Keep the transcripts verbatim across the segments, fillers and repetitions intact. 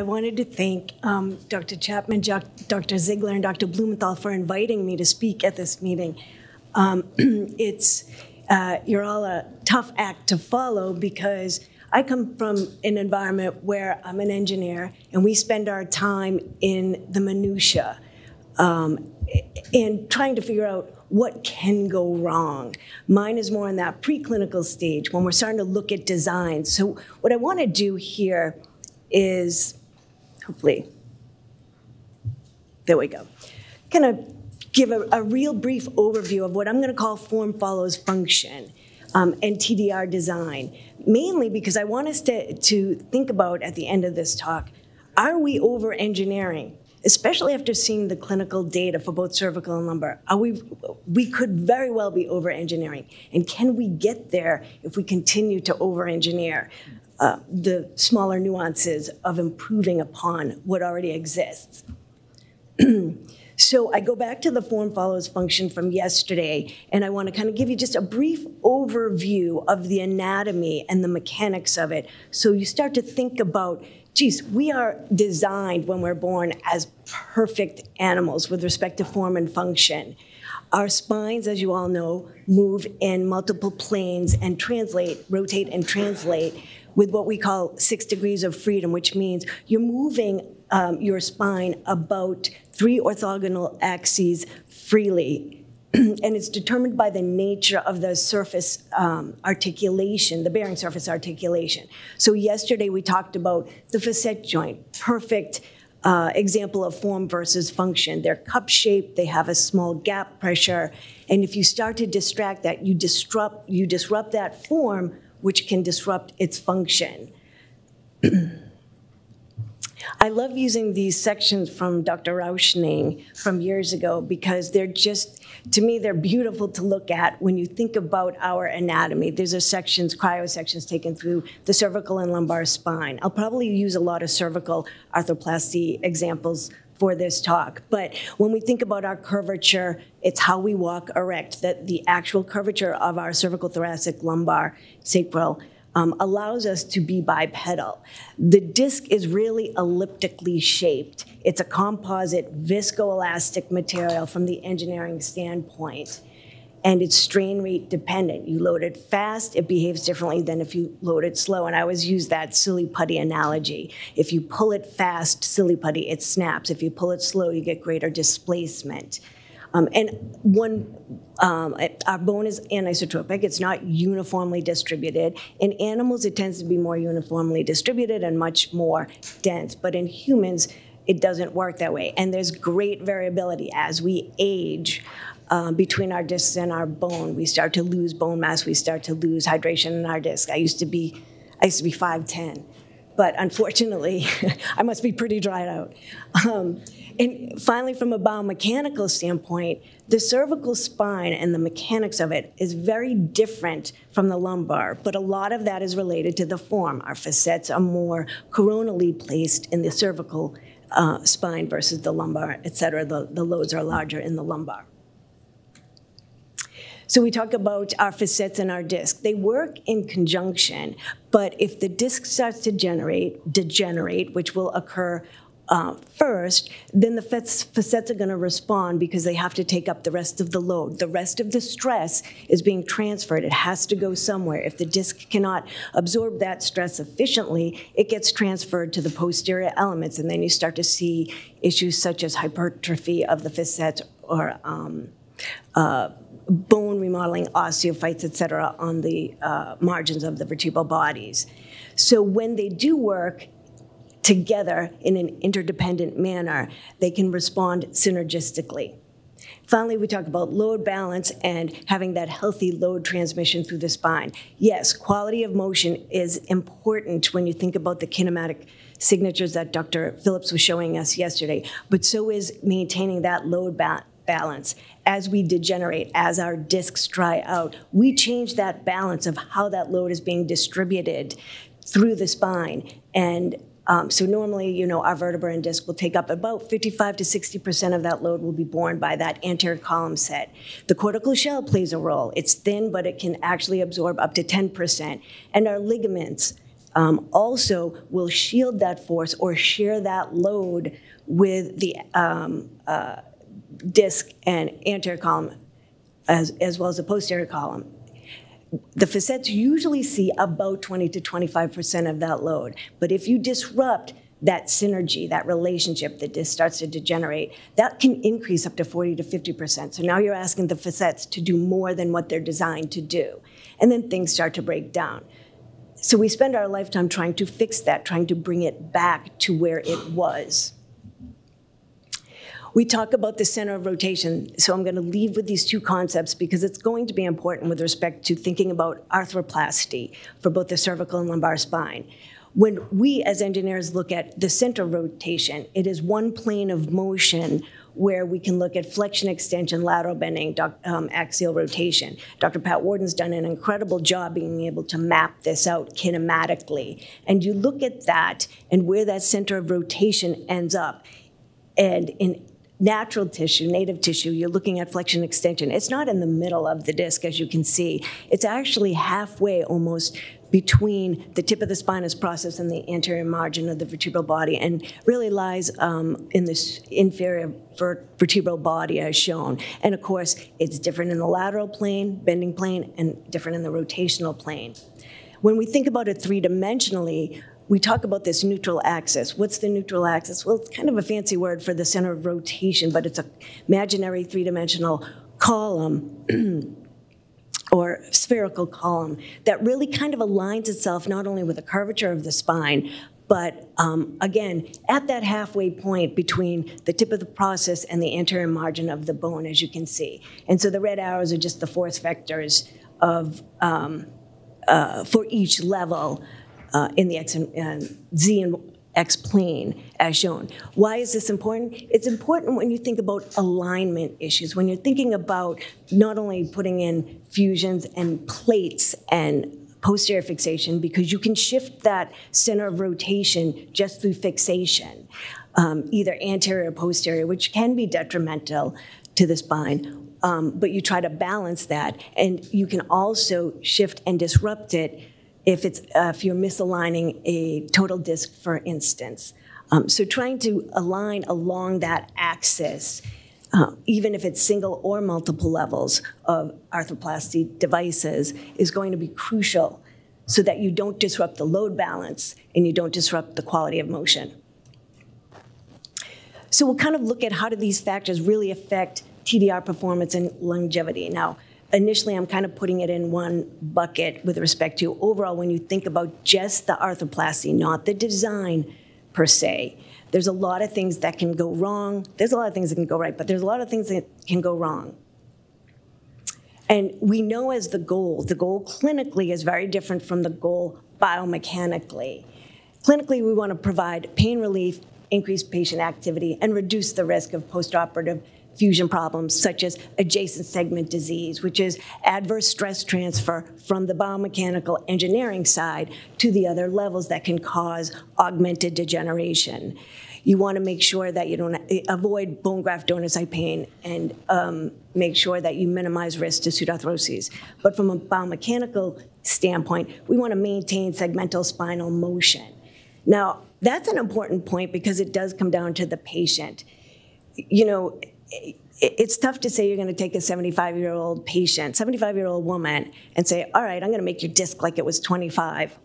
I wanted to thank um, Doctor Chapman, Doctor Ziegler, and Doctor Blumenthal for inviting me to speak at this meeting. Um, it's, uh, you're all a tough act to follow because I come from an environment where I'm an engineer and we spend our time in the minutia um, and trying to figure out what can go wrong. Mine is more in that preclinical stage when we're starting to look at design. So what I want to do here is, hopefully, there we go, kind of give a, a real brief overview of what I'm going to call form follows function um, and T D R design, mainly because I want us to, to think about at the end of this talk, are we over-engineering? Especially after seeing the clinical data for both cervical and lumbar, are we, we could very well be over-engineering. And can we get there if we continue to over-engineer uh, the smaller nuances of improving upon what already exists? So I go back to the form follows function from yesterday, and I want to kind of give you just a brief overview of the anatomy and the mechanics of it, so you start to think about, geez, we are designed when we're born as perfect animals with respect to form and function. Our spines, as you all know, move in multiple planes and translate, rotate and translate with what we call six degrees of freedom, which means you're moving um, your spine about three orthogonal axes freely. And it's determined by the nature of the surface um, articulation, the bearing surface articulation. So yesterday we talked about the facet joint, perfect uh, example of form versus function. They're cup-shaped, they have a small gap pressure, and if you start to distract that, you disrupt, you disrupt that form, which can disrupt its function. I love using these sections from Doctor Rauschning from years ago because they're just, to me, they're beautiful to look at when you think about our anatomy. These are sections, cryo sections taken through the cervical and lumbar spine. I'll probably use a lot of cervical arthroplasty examples for this talk, but when we think about our curvature, it's how we walk erect, that the actual curvature of our cervical, thoracic, lumbar, sacral, Um, allows us to be bipedal. The disc is really elliptically shaped. It's a composite viscoelastic material from the engineering standpoint, and it's strain rate dependent. You load it fast, it behaves differently than if you load it slow, and I always use that silly putty analogy. If you pull it fast, silly putty, it snaps. If you pull it slow, you get greater displacement. Um, and one, um, our bone is anisotropic, it's not uniformly distributed. In animals, it tends to be more uniformly distributed and much more dense, but in humans, it doesn't work that way. And there's great variability as we age uh, between our discs and our bone. We start to lose bone mass, we start to lose hydration in our disc. I used to be, I used to be five ten. But unfortunately, I must be pretty dried out. Um, and finally, from a biomechanical standpoint, the cervical spine and the mechanics of it is very different from the lumbar, but a lot of that is related to the form. Our facets are more coronally placed in the cervical uh, spine versus the lumbar, et cetera. The, the loads are larger in the lumbar. So we talk about our facets and our disc. They work in conjunction, but if the disc starts to generate, degenerate, which will occur uh, first, then the facets are gonna respond because they have to take up the rest of the load. The rest of the stress is being transferred. It has to go somewhere. If the disc cannot absorb that stress efficiently, it gets transferred to the posterior elements, and then you start to see issues such as hypertrophy of the facets or um, uh, bone remodeling, osteophytes, et cetera, on the uh, margins of the vertebral bodies. So when they do work together in an interdependent manner, they can respond synergistically. Finally, we talk about load balance and having that healthy load transmission through the spine. Yes, quality of motion is important when you think about the kinematic signatures that Doctor Phillips was showing us yesterday, but so is maintaining that load balance. balance. As we degenerate, as our discs dry out, we change that balance of how that load is being distributed through the spine. And um, so normally, you know, our vertebra and disc will take up about fifty-five to sixty percent of that load will be borne by that anterior column set. The cortical shell plays a role. It's thin, but it can actually absorb up to ten percent. And our ligaments um, also will shield that force or share that load with the um, uh, disc and anterior column as, as well as the posterior column. The facets usually see about twenty to twenty-five percent of that load, but if you disrupt that synergy, that relationship, the disc starts to degenerate, that can increase up to forty to fifty percent. So now you're asking the facets to do more than what they're designed to do. And then things start to break down. So we spend our lifetime trying to fix that, trying to bring it back to where it was. We talk about the center of rotation, so I'm going to leave with these two concepts because it's going to be important with respect to thinking about arthroplasty for both the cervical and lumbar spine. When we as engineers look at the center rotation, it is one plane of motion where we can look at flexion, extension, lateral bending, um, axial rotation. Doctor Pat Warden's done an incredible job being able to map this out kinematically. And you look at that and where that center of rotation ends up. And in natural tissue, native tissue, you're looking at flexion, extension. It's not in the middle of the disc, as you can see. It's actually halfway almost between the tip of the spinous process and the anterior margin of the vertebral body, and really lies um, in this inferior vert vertebral body as shown. And of course, it's different in the lateral plane, bending plane, and different in the rotational plane. When we think about it three-dimensionally, we talk about this neutral axis. What's the neutral axis? Well, it's kind of a fancy word for the center of rotation, but it's an imaginary three-dimensional column or spherical column that really kind of aligns itself not only with the curvature of the spine, but um, again, at that halfway point between the tip of the process and the anterior margin of the bone, as you can see. And so the red arrows are just the force vectors of, um, uh, for each level uh, in the X and uh, Z and X plane as shown. Why is this important? It's important when you think about alignment issues, when you're thinking about not only putting in fusions and plates and posterior fixation, because you can shift that center of rotation just through fixation, um, either anterior or posterior, which can be detrimental to the spine. Um, but you try to balance that, and you can also shift and disrupt it if it's uh, if you're misaligning a total disc, for instance. Um, so trying to align along that axis, uh, even if it's single or multiple levels of arthroplasty devices, is going to be crucial so that you don't disrupt the load balance and you don't disrupt the quality of motion. So we'll kind of look at how do these factors really affect T D R performance and longevity. Now, initially, I'm kind of putting it in one bucket with respect to overall when you think about just the arthroplasty, not the design per se. There's a lot of things that can go wrong. There's a lot of things that can go right, but there's a lot of things that can go wrong. And we know as the goal, the goal clinically is very different from the goal biomechanically. Clinically, we want to provide pain relief, increase patient activity, and reduce the risk of postoperative fusion problems such as adjacent segment disease, which is adverse stress transfer from the biomechanical engineering side to the other levels that can cause augmented degeneration. You want to make sure that you don't avoid bone graft donor site pain and um, make sure that you minimize risk to pseudoarthroses. But from a biomechanical standpoint, we want to maintain segmental spinal motion. Now, that's an important point because it does come down to the patient. You know, it's tough to say you're going to take a seventy-five-year-old patient, seventy-five-year-old woman, and say, all right, I'm going to make your disc like it was twenty-five.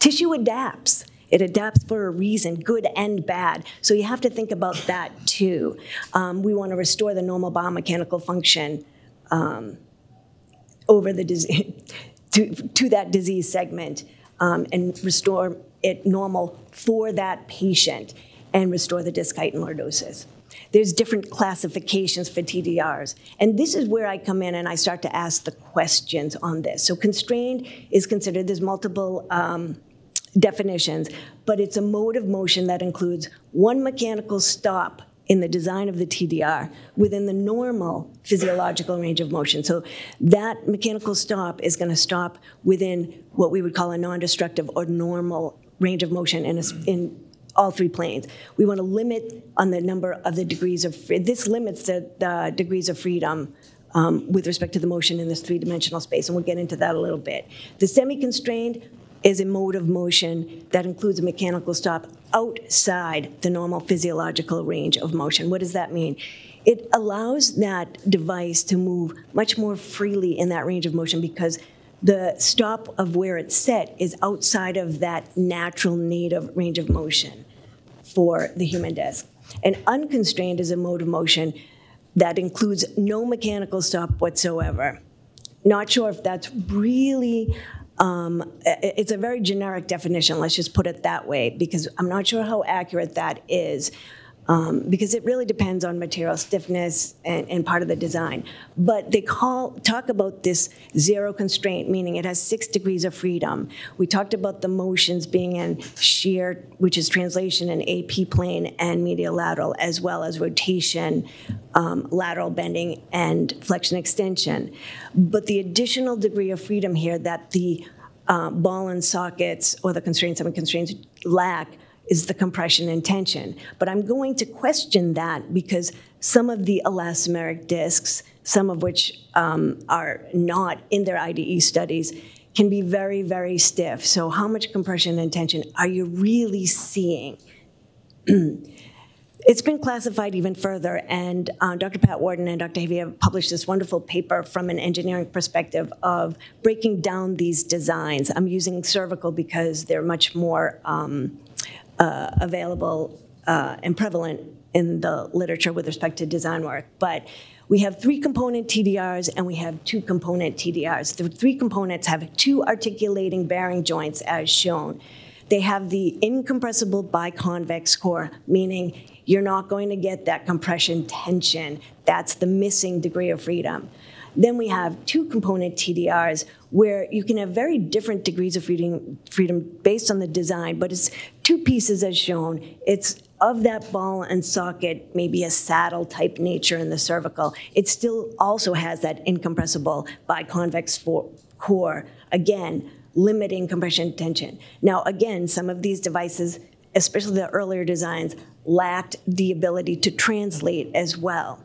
Tissue adapts. It adapts for a reason, good and bad. So you have to think about that, too. Um, we want to restore the normal biomechanical function um, over the disease, to, to that disease segment um, and restore it normal for that patient and restore the disc height and lordosis. There's different classifications for T D Rs. And this is where I come in and I start to ask the questions on this. So constrained is considered, there's multiple um, definitions, but it's a mode of motion that includes one mechanical stop in the design of the T D R within the normal physiological range of motion. So that mechanical stop is going to stop within what we would call a non-destructive or normal range of motion in a, in all three planes. We want to limit on the number of the degrees of, this limits the, the degrees of freedom um, with respect to the motion in this three-dimensional space, and we'll get into that a little bit. The semi-constrained, is a mode of motion that includes a mechanical stop outside the normal physiological range of motion. What does that mean? It allows that device to move much more freely in that range of motion because the stop of where it's set is outside of that natural native range of motion for the human disc. And unconstrained is a mode of motion that includes no mechanical stop whatsoever. Not sure if that's really, um, it's a very generic definition, let's just put it that way, because I'm not sure how accurate that is, um, because it really depends on material stiffness and, and part of the design. But they call, talk about this zero constraint, meaning it has six degrees of freedom. We talked about the motions being in shear, which is translation in A P plane and medial-lateral, as well as rotation, Um, lateral bending and flexion extension. But the additional degree of freedom here that the uh, ball and sockets or the constraints and constraints lack is the compression and tension. But I'm going to question that because some of the elastomeric discs, some of which um, are not in their I D E studies, can be very, very stiff. So how much compression and tension are you really seeing? It's been classified even further, and uh, Doctor Pat Warden and Doctor Havia published this wonderful paper from an engineering perspective of breaking down these designs. I'm using cervical because they're much more um, uh, available uh, and prevalent in the literature with respect to design work. But we have three component T D Rs and we have two component T D Rs. The three components have two articulating bearing joints as shown. They have the incompressible biconvex core, meaning you're not going to get that compression tension. That's the missing degree of freedom. Then we have two component T D Rs where you can have very different degrees of freedom, freedom based on the design, but it's two pieces as shown. It's of that ball and socket, maybe a saddle type nature in the cervical. It still also has that incompressible biconvex core, again, limiting compression tension. Now, again, some of these devices, especially the earlier designs, lacked the ability to translate as well.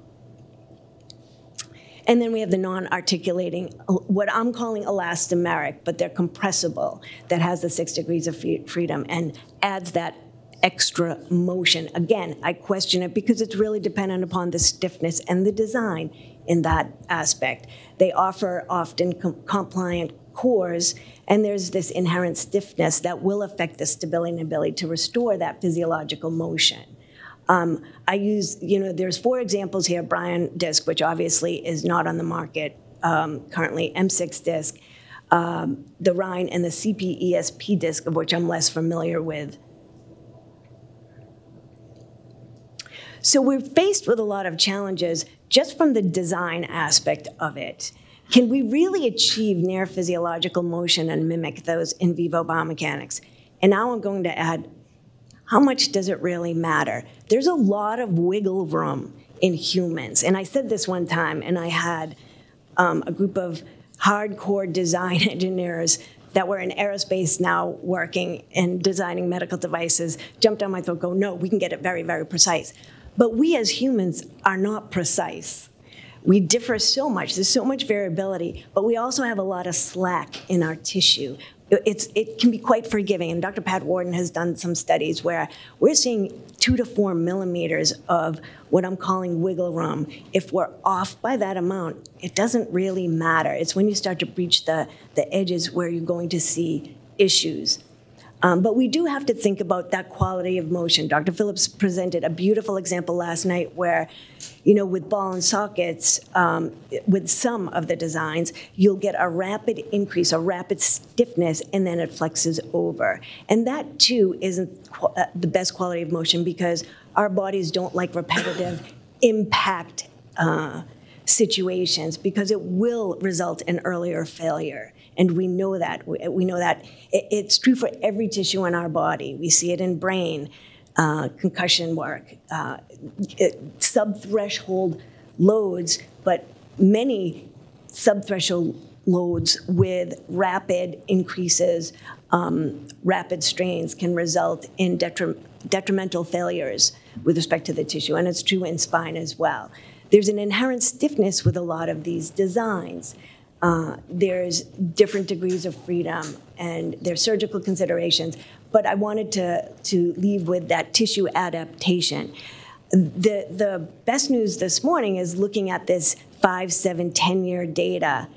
And then we have the non-articulating, what I'm calling elastomeric, but they're compressible, that has the six degrees of freedom and adds that extra motion. Again, I question it because it's really dependent upon the stiffness and the design in that aspect. They offer often com- compliant cores, and there's this inherent stiffness that will affect the stability and ability to restore that physiological motion. Um, I use, you know, there's four examples here: Bryan disc, which obviously is not on the market um, currently, M six disc, um, the Rhine, and the C P E S P disc, of which I'm less familiar with. So we're faced with a lot of challenges just from the design aspect of it. Can we really achieve near physiological motion and mimic those in vivo biomechanics? And now I'm going to add, how much does it really matter? There's a lot of wiggle room in humans. And I said this one time, and I had um, a group of hardcore design engineers that were in aerospace now working and designing medical devices jumped on my throat, go, no, we can get it very, very precise. But we as humans are not precise. We differ so much, there's so much variability, but we also have a lot of slack in our tissue. It's, it can be quite forgiving, and Doctor Pat Warden has done some studies where we're seeing two to four millimeters of what I'm calling wiggle room. If we're off by that amount, it doesn't really matter. It's when you start to breach the, the edges where you're going to see issues. Um, but we do have to think about that quality of motion. Doctor Phillips presented a beautiful example last night where, you know, with ball and sockets, um, with some of the designs, you'll get a rapid increase, a rapid stiffness, and then it flexes over. And that, too, isn't qu- uh, the best quality of motion because our bodies don't like repetitive impact uh, situations because it will result in earlier failure. And we know that. We know that it's true for every tissue in our body. We see it in brain, uh, concussion work, uh, sub-threshold loads, but many sub-threshold loads with rapid increases, um, rapid strains can result in detrim- detrimental failures with respect to the tissue, and it's true in spine as well. There's an inherent stiffness with a lot of these designs. Uh, there's different degrees of freedom and there's surgical considerations, but I wanted to, to leave with that tissue adaptation. The, the best news this morning is looking at this five, seven, ten-year data,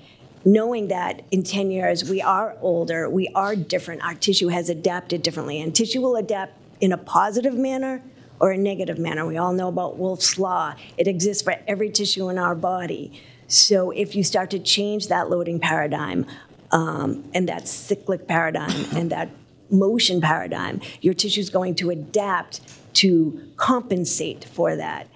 knowing that in ten years we are older, we are different, our tissue has adapted differently, and tissue will adapt in a positive manner or a negative manner. We all know about Wolf's Law. It exists for every tissue in our body. So if you start to change that loading paradigm um, and that cyclic paradigm and that motion paradigm, your tissue is going to adapt to compensate for that.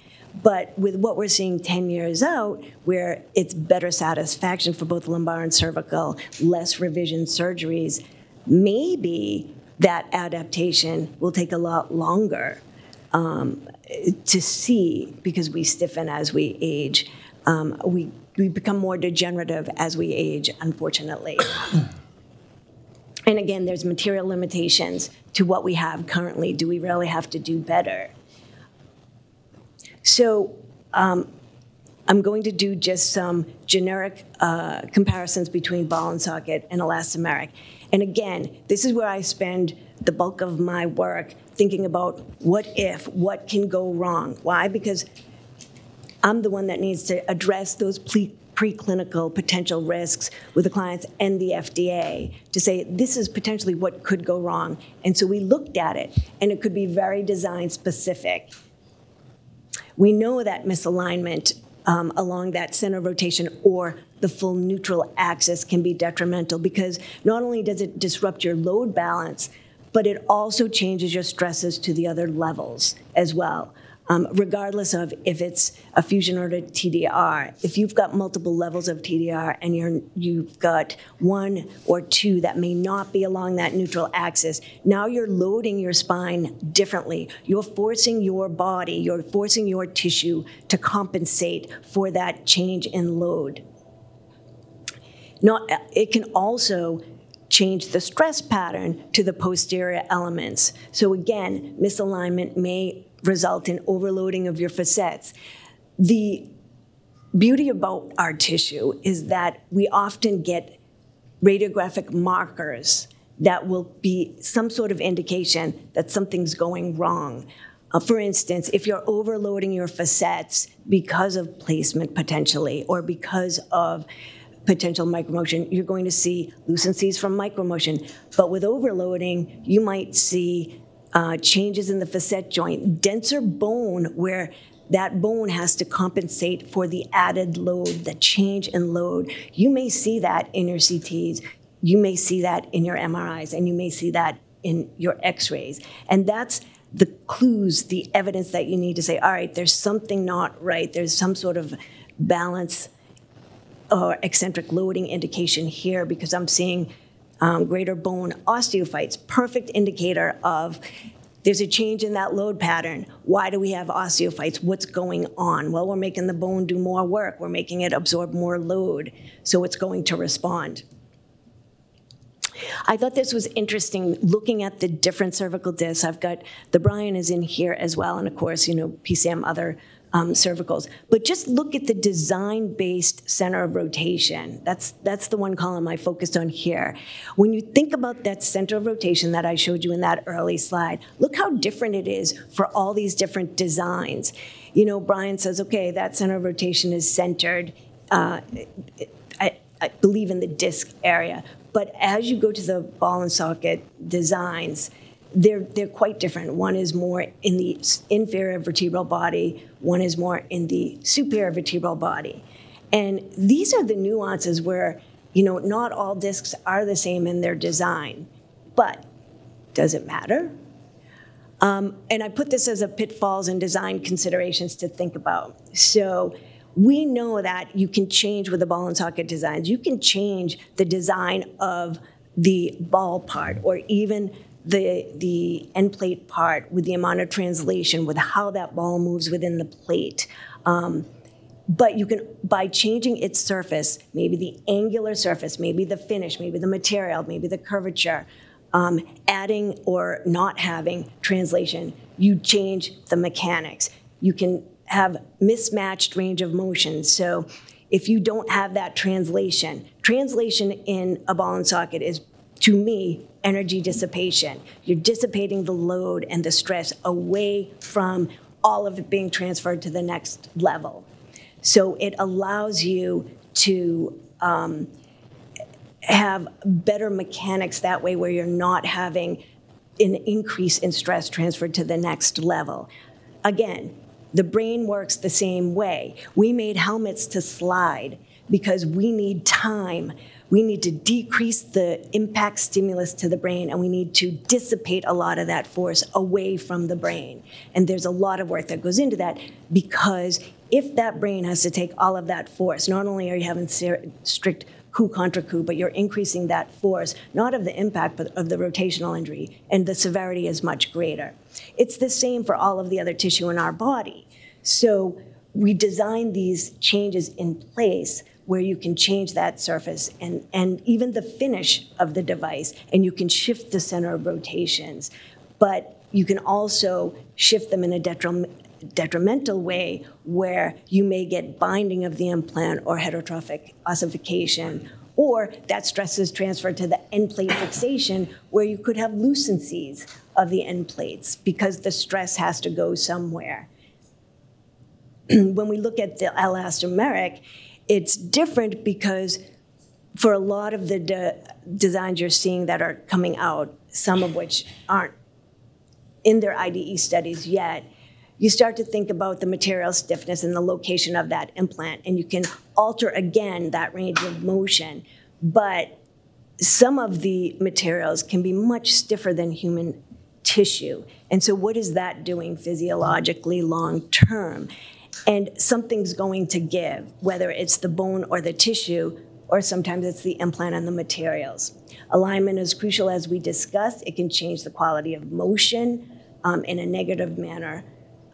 But with what we're seeing ten years out, where it's better satisfaction for both lumbar and cervical, less revision surgeries, maybe that adaptation will take a lot longer um, to see, because we stiffen as we age. Um, we, we become more degenerative as we age, unfortunately. And again, there's material limitations to what we have currently. Do we really have to do better? So um, I'm going to do just some generic uh, comparisons between ball and socket and elastomeric. And again, this is where I spend the bulk of my work thinking about what if, what can go wrong. Why? Because I'm the one that needs to address those preclinical potential risks with the clients and the F D A to say this is potentially what could go wrong. And so we looked at it, and it could be very design specific. We know that misalignment um, along that center rotation or the full neutral axis can be detrimental, because not only does it disrupt your load balance, but it also changes your stresses to the other levels as well, um, regardless of if it's a fusion or a T D R. If you've got multiple levels of T D R and you're, you've got one or two that may not be along that neutral axis, now you're loading your spine differently. You're forcing your body, you're forcing your tissue to compensate for that change in load. Not, it can also change the stress pattern to the posterior elements. So again, misalignment may result in overloading of your facets. The beauty about our tissue is that we often get radiographic markers that will be some sort of indication that something's going wrong. Uh, for instance, if you're overloading your facets because of placement potentially, or because of potential micromotion, you're going to see lucencies from micromotion. But with overloading, you might see uh, changes in the facet joint, denser bone where that bone has to compensate for the added load, the change in load. You may see that in your C Ts, you may see that in your M R Is, and you may see that in your X-rays. And that's the clues, the evidence that you need to say, all right, there's something not right, there's some sort of balance or eccentric loading indication here, because I'm seeing um, greater bone osteophytes, perfect indicator of there's a change in that load pattern. Why do we have osteophytes? What's going on? Well, we're making the bone do more work. We're making it absorb more load, so it's going to respond. I thought this was interesting, looking at the different cervical discs. I've got, the Bryan is in here as well, and of course, you know, P C M, other Um, cervicals, but just look at the design-based center of rotation. That's, that's the one column I focused on here. When you think about that center of rotation that I showed you in that early slide, look how different it is for all these different designs. You know, Bryan says, okay, that center of rotation is centered, uh, I, I believe in the disc area, but as you go to the ball and socket designs, They're, they're quite different. One is more in the inferior vertebral body, one is more in the superior vertebral body. And these are the nuances where, you know, not all discs are the same in their design, but does it matter? Um, and I put this as a pitfalls and design considerations to think about. So we know that you can change with the ball and socket designs. You can change the design of the ball part, or even the, the end plate part, with the amount of translation, with how that ball moves within the plate. Um, but you can, by changing its surface, maybe the angular surface, maybe the finish, maybe the material, maybe the curvature, um, adding or not having translation, you change the mechanics. You can have mismatched range of motion. So if you don't have that translation. Translation in a ball and socket is, to me, energy dissipation. You're dissipating the load and the stress away from all of it being transferred to the next level. So it allows you to um, have better mechanics that way, where you're not having an increase in stress transferred to the next level. Again, the brain works the same way. We made helmets to slide because we need time. We need to decrease the impact stimulus to the brain, and we need to dissipate a lot of that force away from the brain. And there's a lot of work that goes into that, because if that brain has to take all of that force, not only are you having strict coup contra coup, but you're increasing that force, not of the impact, but of the rotational injury, and the severity is much greater. It's the same for all of the other tissue in our body. So we design these changes in place where you can change that surface and, and even the finish of the device, and you can shift the center of rotations, but you can also shift them in a detrimental detrimental way, where you may get binding of the implant or heterotrophic ossification, or that stress is transferred to the end plate fixation, where you could have lucencies of the end plates because the stress has to go somewhere. When we look at the elastomeric, it's different, because for a lot of the de designs you're seeing that are coming out, some of which aren't in their I D E studies yet, you start to think about the material stiffness and the location of that implant, and you can alter again that range of motion. But some of the materials can be much stiffer than human tissue. And so what is that doing physiologically long term? And something's going to give, whether it's the bone or the tissue, or sometimes it's the implant and the materials. Alignment is crucial, as we discussed. It can change the quality of motion um, in a negative manner.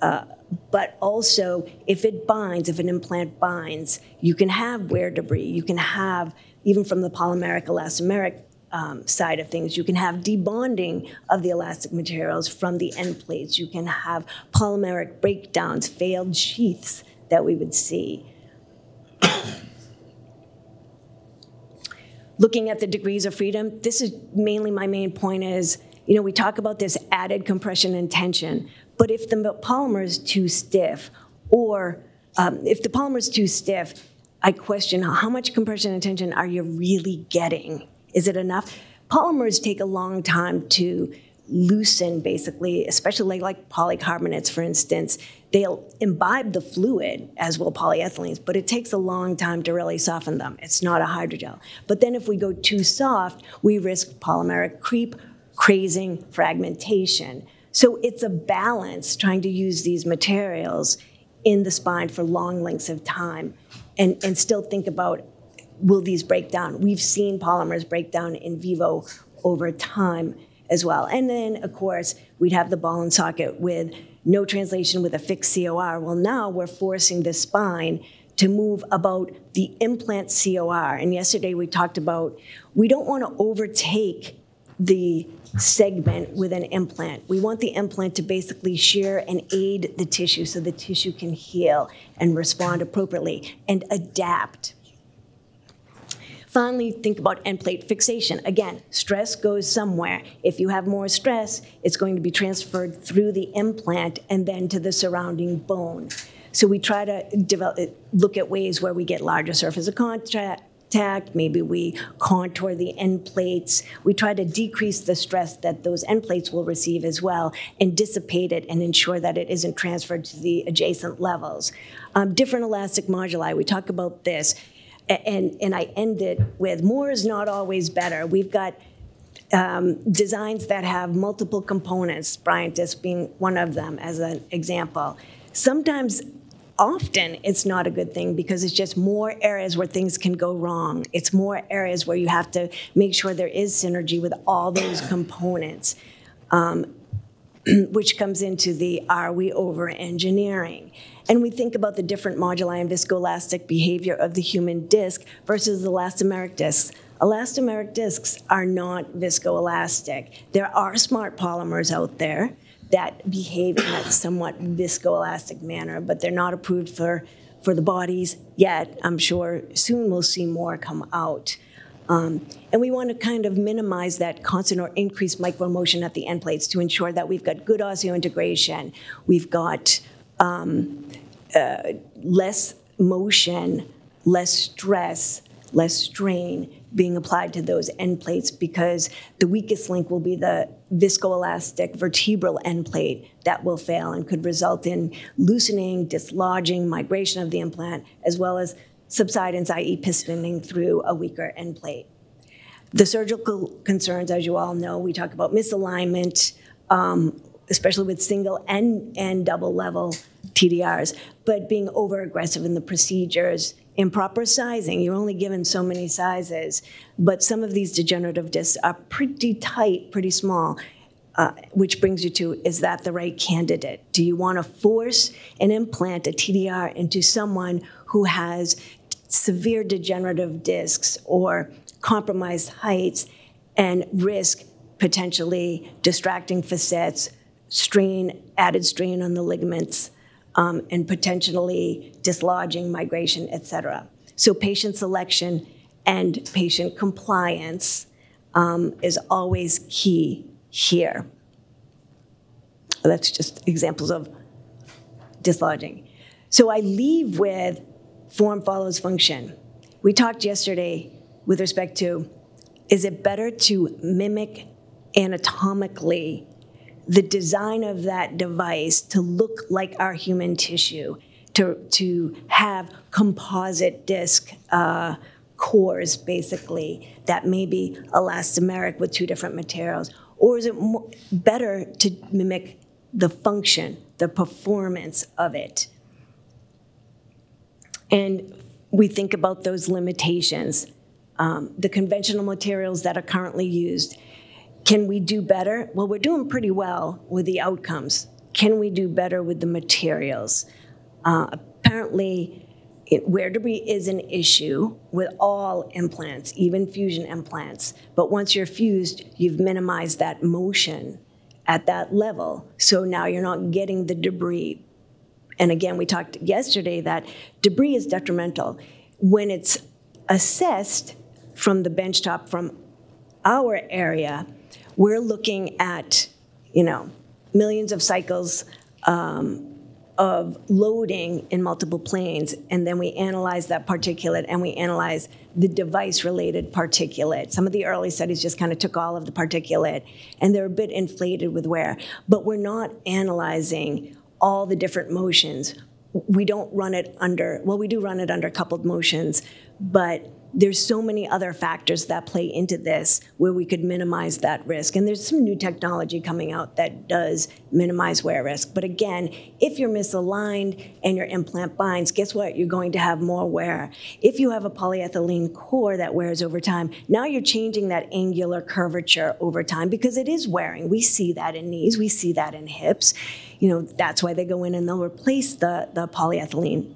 Uh, but also, if it binds, if an implant binds, you can have wear debris. You can have, even from the polymeric, elastomeric um, side of things, you can have debonding of the elastic materials from the end plates. You can have polymeric breakdowns, failed sheaths that we would see. Looking at the degrees of freedom, this is mainly my main point is, you know, we talk about this added compression and tension. But if the polymer is too stiff, or um, if the polymer is too stiff, I question how much compression and tension are you really getting? Is it enough? Polymers take a long time to loosen, basically, especially like polycarbonates, for instance. They'll imbibe the fluid, as will polyethylenes, but it takes a long time to really soften them. It's not a hydrogel. But then if we go too soft, we risk polymeric creep, crazing, fragmentation. So it's a balance, trying to use these materials in the spine for long lengths of time, and, and still think about, will these break down? We've seen polymers break down in vivo over time as well. And then, of course, we'd have the ball and socket with no translation, with a fixed C O R. Well, now we're forcing the spine to move about the implant C O R. And yesterday we talked about, we don't want to overtake the segment with an implant. We want the implant to basically shear and aid the tissue so the tissue can heal and respond appropriately and adapt. Finally, think about end plate fixation. Again, stress goes somewhere. If you have more stress, it's going to be transferred through the implant and then to the surrounding bone. So we try to develop, look at ways where we get larger surface of contact, Tact, maybe we contour the end plates. We try to decrease the stress that those end plates will receive as well, and dissipate it and ensure that it isn't transferred to the adjacent levels. Um, different elastic moduli, we talk about this, and, and I end it with, more is not always better. We've got um, designs that have multiple components, Bryan disc being one of them as an example. Sometimes Often it's not a good thing, because it's just more areas where things can go wrong. It's more areas where you have to make sure there is synergy with all those components, um, which comes into the, are we over-engineering? And we think about the different moduli and viscoelastic behavior of the human disc versus the elastomeric discs. Elastomeric discs are not viscoelastic. There are smart polymers out there that behave in a somewhat viscoelastic manner, but they're not approved for, for the bodies yet. I'm sure soon we'll see more come out. Um, and we want to kind of minimize that constant or increased micromotion at the end plates to ensure that we've got good osseointegration, we've got um, uh, less motion, less stress, less strain being applied to those end plates, because the weakest link will be the viscoelastic vertebral end plate that will fail and could result in loosening, dislodging, migration of the implant, as well as subsidence, that is pistoning through a weaker end plate. The surgical concerns, as you all know, we talk about misalignment, um, especially with single and, and double level T D Rs, but being over-aggressive in the procedures, improper sizing. You're only given so many sizes, but some of these degenerative discs are pretty tight, pretty small, uh, which brings you to, is that the right candidate? Do you want to force and implant a T D R into someone who has severe degenerative discs or compromised heights and risk potentially distracting facets, strain, added strain on the ligaments, um, and potentially dislodging, migration, et cetera. So patient selection and patient compliance um, is always key here. That's just examples of dislodging. So I leave with form follows function. We talked yesterday with respect to, is it better to mimic anatomically the design of that device to look like our human tissue, to, to have composite disc uh, cores, basically, that may be elastomeric with two different materials? Or is it more, better to mimic the function, the performance of it? And we think about those limitations. Um, the conventional materials that are currently used, can we do better? Well, we're doing pretty well with the outcomes. Can we do better with the materials? Uh, apparently, it, wear debris is an issue with all implants, even fusion implants. But once you're fused, you've minimized that motion at that level. So now you're not getting the debris. And again, we talked yesterday that debris is detrimental. When it's assessed from the benchtop, from our area, we're looking at, you know, millions of cycles um, of loading in multiple planes, and then we analyze that particulate and we analyze the device-related particulate. Some of the early studies just kind of took all of the particulate, and they're a bit inflated with wear, but we're not analyzing all the different motions. We don't run it under, well, we do run it under coupled motions, but there's so many other factors that play into this where we could minimize that risk. And there's some new technology coming out that does minimize wear risk. But again, if you're misaligned and your implant binds, guess what? You're going to have more wear. If you have a polyethylene core that wears over time, now you're changing that angular curvature over time because it is wearing. We see that in knees. We see that in hips. You know, that's why they go in and they'll replace the, the polyethylene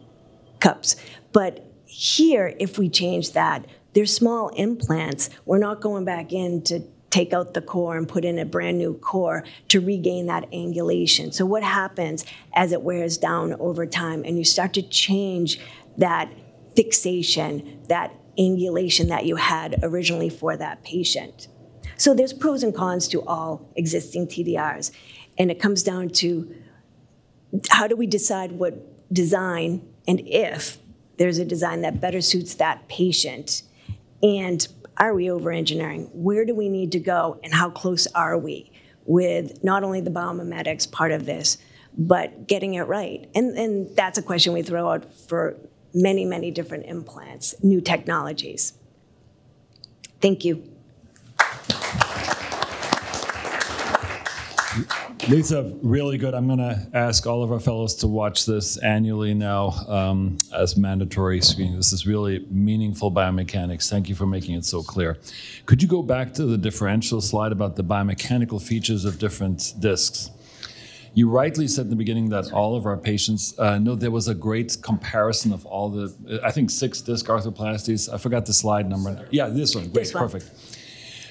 cups. But here, if we change that, they're small implants. We're not going back in to take out the core and put in a brand new core to regain that angulation. So what happens as it wears down over time and you start to change that fixation, that angulation that you had originally for that patient? So there's pros and cons to all existing T D Rs. And it comes down to, how do we decide what design, and if there's a design that better suits that patient? And are we over-engineering? Where do we need to go, and how close are we with not only the biomimetics part of this, but getting it right? And, and that's a question we throw out for many, many different implants, new technologies. Thank you. Lisa, really good. I'm going to ask all of our fellows to watch this annually now um, as mandatory screening. This is really meaningful biomechanics. Thank you for making it so clear. Could you go back to the differential slide about the biomechanical features of different discs? You rightly said in the beginning that all of our patients, uh, no, there was a great comparison of all the, I think, six disc arthroplasties. I forgot the slide number. Yeah, this one. Great, this one. Perfect.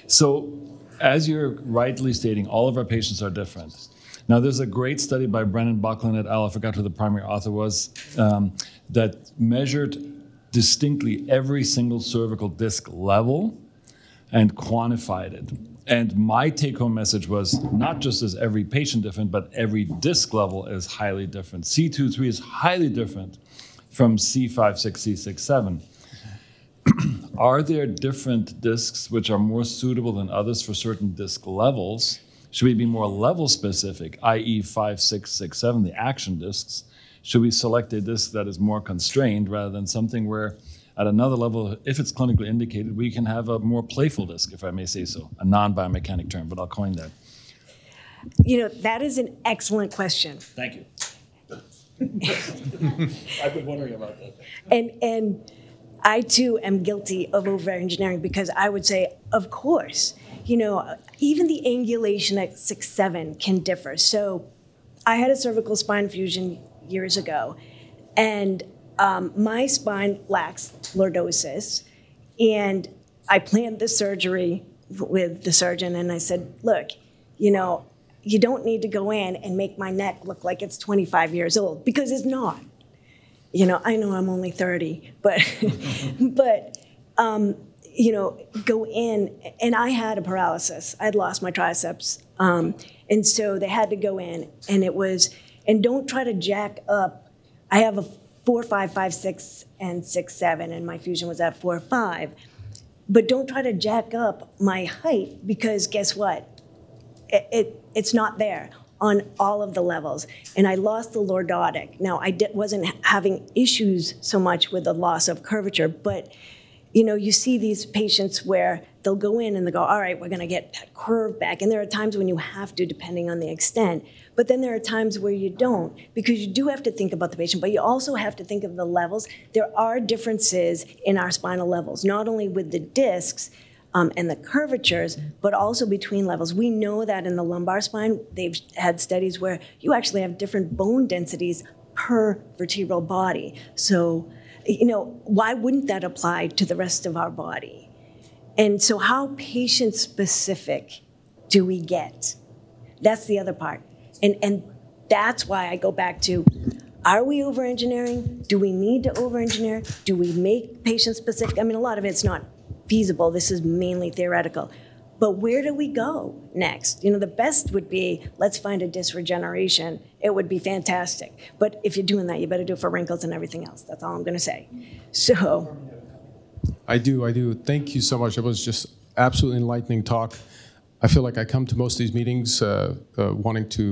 So, as you're rightly stating, all of our patients are different. Now, there's a great study by Brennan Buckland et al., I forgot who the primary author was, um, that measured distinctly every single cervical disc level and quantified it. And my take-home message was, not just is every patient different, but every disc level is highly different. C two three is highly different from C five six, C six seven. Are there different discs which are more suitable than others for certain disc levels? Should we be more level specific, that is five six, six seven, the action discs? Should we select a disc that is more constrained rather than something where at another level, if it's clinically indicated, we can have a more playful disc, if I may say so, a non-biomechanic term, but I'll coin that. You know, that is an excellent question. Thank you. I've been wondering about that. And, and I, too, am guilty of over-engineering because I would say, of course, you know, even the angulation at six seven can differ. So I had a cervical spine fusion years ago, and um, my spine lacks lordosis, and I planned the surgery with the surgeon, and I said, look, you know, you don't need to go in and make my neck look like it's twenty-five years old, because it's not. You know, I know I'm only thirty, but, but um, you know, go in, and I had a paralysis. I'd lost my triceps, um, and so they had to go in, and it was, and don't try to jack up. I have a four, five, five, six, and six, seven, and my fusion was at four, five. But don't try to jack up my height, because guess what? It, it it's not there on all of the levels. And I lost the lordotic. Now, I did, wasn't having issues so much with the loss of curvature, but you know, you see these patients where they'll go in and they'll go, all right, we're gonna get that curve back. And there are times when you have to, depending on the extent, but then there are times where you don't, because you do have to think about the patient, but you also have to think of the levels. There are differences in our spinal levels, not only with the discs, Um, and the curvatures, but also between levels. We know that in the lumbar spine, they've had studies where you actually have different bone densities per vertebral body. So, you know, why wouldn't that apply to the rest of our body? And so how patient-specific do we get? That's the other part. And, and that's why I go back to, are we over-engineering? Do we need to over-engineer? Do we make patient-specific? I mean, a lot of it's not feasible. This is mainly theoretical. But where do we go next? You know, the best would be, let's find a disc regeneration. It would be fantastic. But if you're doing that, you better do it for wrinkles and everything else. That's all I'm going to say. So. I do, I do. Thank you so much. It was just absolutely enlightening talk. I feel like I come to most of these meetings uh, uh, wanting to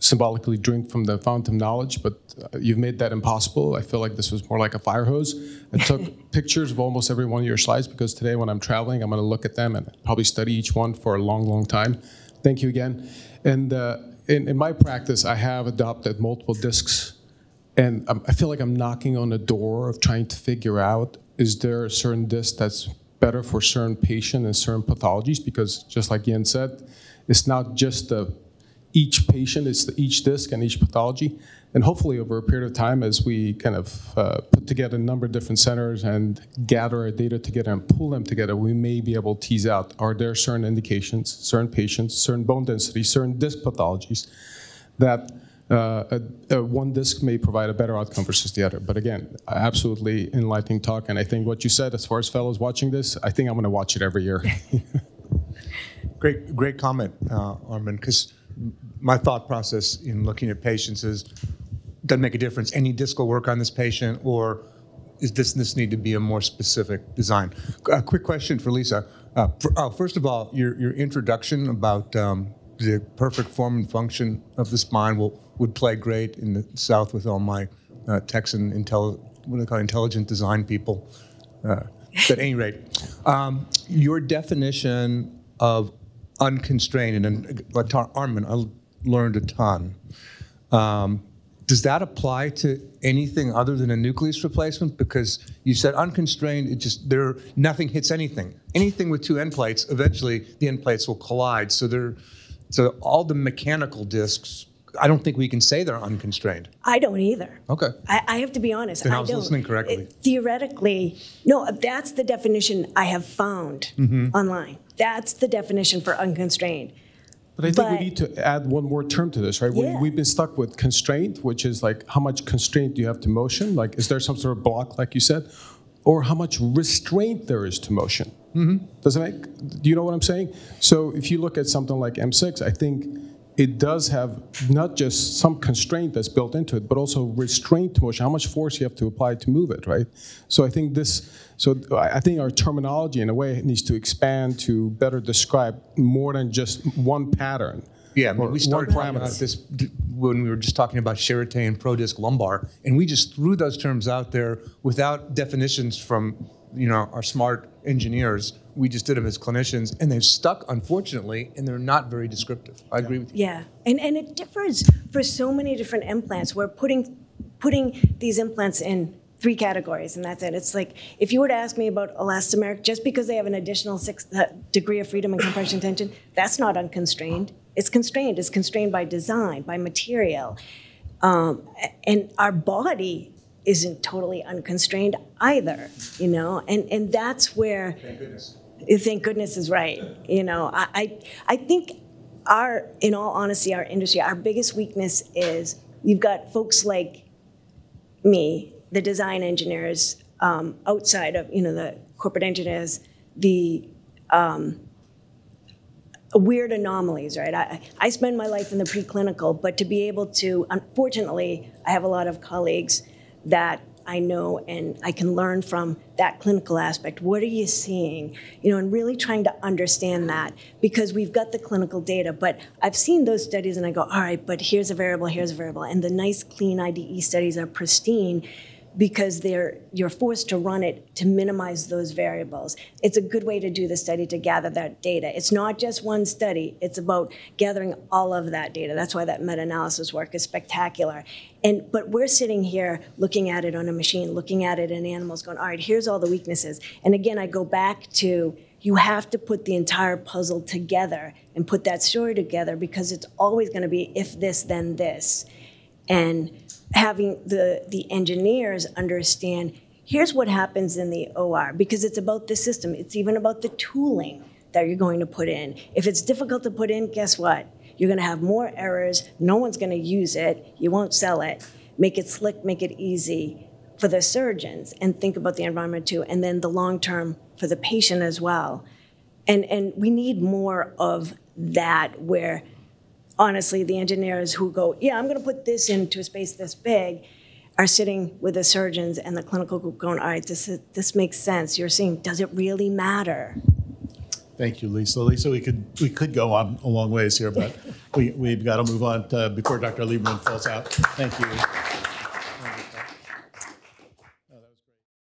symbolically drink from the fountain of knowledge, but you've made that impossible. I feel like this was more like a fire hose. I took pictures of almost every one of your slides, because today when I'm traveling, I'm gonna look at them and probably study each one for a long, long time. Thank you again. And uh, in, in my practice, I have adopted multiple discs, and I'm, I feel like I'm knocking on the door of trying to figure out, is there a certain disc that's better for certain patient and certain pathologies, because just like Yen said, it's not just the, each patient, it's the, each disc and each pathology. And hopefully over a period of time, as we kind of uh, put together a number of different centers and gather our data together and pull them together, we may be able to tease out, are there certain indications, certain patients, certain bone density, certain disc pathologies that Uh, a, a one disc may provide a better outcome versus the other. But again, absolutely enlightening talk. And I think what you said, as far as fellows watching this, I think I'm going to watch it every year. great, great comment, uh, Armin, because my thought process in looking at patients is, doesn't make a difference. Any disc will work on this patient, or is this, this need to be a more specific design? A quick question for Lisa. Uh, for, oh, first of all, your, your introduction about um, the perfect form and function of the spine will would play great in the South with all my uh, Texan intel what do they call intelligent design people. Uh, but at any rate, um, your definition of unconstrained, and like Armin, I learned a ton. Um, does that apply to anything other than a nucleus replacement? Because you said unconstrained, it just there nothing hits anything. Anything with two end plates, eventually the end plates will collide. So they're So all the mechanical discs, I don't think we can say they're unconstrained. I don't either. Okay. I, I have to be honest. Then I, I was don't. listening correctly. It, theoretically, no, that's the definition I have found mm-hmm. online. That's the definition for unconstrained. But I think but, we need to add one more term to this, right? Yeah. We, we've been stuck with constraint, which is like how much constraint do you have to motion? Like, is there some sort of block, like you said? Or how much restraint there is to motion? Mm-hmm. Does it make, do you know what I'm saying? So if you look at something like M six, I think it does have not just some constraint that's built into it, but also restraint to motion, how much force you have to apply to move it, right? So I think this, so I think our terminology in a way needs to expand to better describe more than just one pattern. Yeah, we started talking about this when we were just talking about Charité and Prodisc lumbar, and we just threw those terms out there without definitions from, you know, our smart engineers. We just did them as clinicians, and they've stuck, unfortunately, and they're not very descriptive. I agree with you. Yeah, and and it differs for so many different implants. We're putting putting these implants in three categories, and that's it. It's like, if you were to ask me about elastomeric, just because they have an additional sixth degree of freedom and compression tension, that's not unconstrained. It's constrained. It's constrained by design, by material. Um, and our body isn't totally unconstrained either, you know? And, and that's where... Thank goodness. Thank goodness is right. You know, I, I, I think our, in all honesty, our industry, our biggest weakness is you've got folks like me, the design engineers, um, outside of, you know, the corporate engineers, the... Um, weird anomalies, right? I, I spend my life in the preclinical, but to be able to, unfortunately, I have a lot of colleagues that I know and I can learn from that clinical aspect. What are you seeing? You know, and really trying to understand that, because we've got the clinical data, but I've seen those studies and I go, all right, but here's a variable, here's a variable. And the nice, clean I D E studies are pristine, because they're, you're forced to run it to minimize those variables. It's a good way to do the study, to gather that data. It's not just one study. It's about gathering all of that data. That's why that meta-analysis work is spectacular. And, but we're sitting here looking at it on a machine, looking at it in animals, going, all right, here's all the weaknesses. And again, I go back to, you have to put the entire puzzle together and put that story together, because it's always going to be if this, then this. And having the, the engineers understand, here's what happens in the O R, because it's about the system. It's even about the tooling that you're going to put in. If it's difficult to put in, guess what? You're going to have more errors. No one's going to use it. You won't sell it. Make it slick, make it easy for the surgeons, and think about the environment too, and then the long term for the patient as well. And, and we need more of that, where honestly, the engineers who go, yeah, I'm going to put this into a space this big, are sitting with the surgeons and the clinical group going, all right, this, is, this makes sense. You're seeing, does it really matter? Thank you, Lisa. Lisa, we could, we could go on a long ways here, but we, we've got to move on to, before Doctor Lieberman falls out. Thank you.